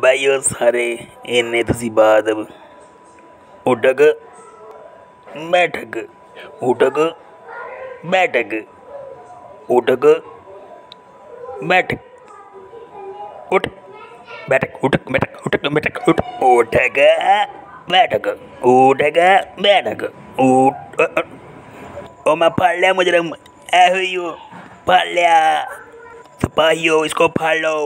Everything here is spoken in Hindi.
ਬਾਈ ਉਹ ਸਾਰੇ ਇੰਨੇ ਤੁਸੀਂ ਬਾਦ उठक बैठक उठक बैठक उठक बैठक उठ बैठक उठक बैठक उठक बैठक उठ उठक बैठक उठक बैठक उठ ओ मैं फाड़ लिया मुजरम ऐ हो फाड़ लिया सिपाहियों इसको फाड़ लो।